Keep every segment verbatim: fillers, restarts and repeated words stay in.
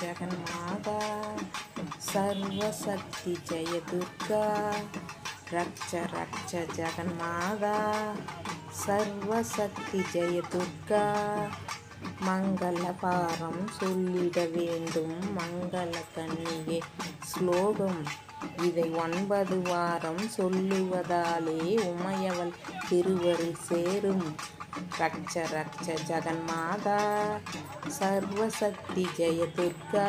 జగన్మాత సర్వశక్తి జయ దుర్గా రక్ష రక్ష జగన్మాత సర్వశక్தி జయ దుర్గా மங்களபாரம் சொல்லிட வேண்டும் மங்கள கண்ணியே ஸ்லோகம். இதை ஒன்பது வாரம் சொல்லுவதாலே உமையவள் திருவருள் சேரும். ரக்ஷ ரக்ஷ ஜெகன்மாதா சர்வசக்தி ஜெய துர்கா.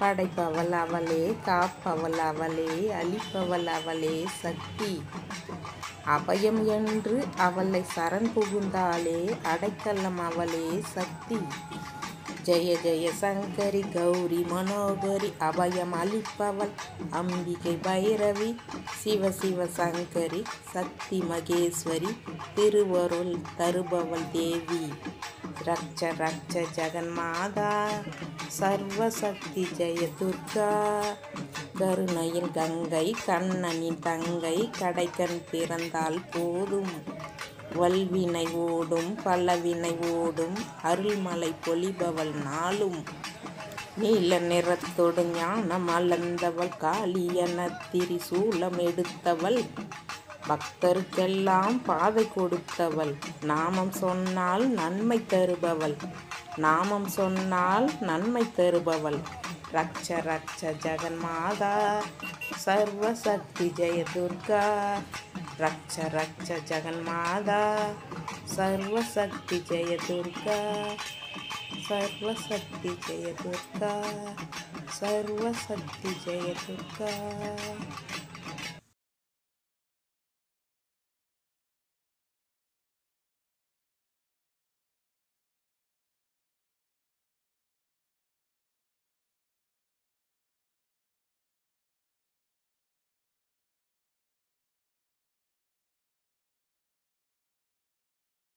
படைப்பவள் அவளே, காப்பவள் அவளே, அளிப்பவள் அவளே சக்தி. அபயம் என்று அவளை சரண் புகுந்தாலே அடைக்கலம் அவளே சக்தி. ஜெய ஜெய சங்கரி கௌரி மனோகரி அபயம் அளிப்பவள் அம்பிகை பைரவி. சிவ சிவ சங்கரி சக்தி மகேஸ்வரி திருவருள் தருபவள் தேவி. ரக்ஷ ரக்ஷ ஜெகன்மாதா சர்வசக்தி ஜெய துர்கா. கருணையில் கங்கை கண்ணனின் தங்கை கடைக்கண் பிறந்தால் போதும் வல்வினை ஓடும் பல்லவினை ஓடும் அருள்மலை பொழிபவள் நாளும். நீல நிறத்தொடு ஞானம் அளந்தவள் காளியன திரிசூலம் எடுத்தவள் பக்தருக்கெல்லாம் பாதை கொடுத்தவள். நாமம் சொன்னால் நன்மை தருபவள் நாமம் சொன்னால் நன்மை தருபவள். ரக்ஷ ரக்ஷ ஜெகன்மாதா சர்வசக்தி ஜெய துர்கா. ரக்ஷ ரக்ஷ ஜெகன்மாதா சர்வசக்தி ஜெய துர்கா. சர்வசக்தி ஜெய துர்கா. சர்வசக்தி ஜெய துர்கா.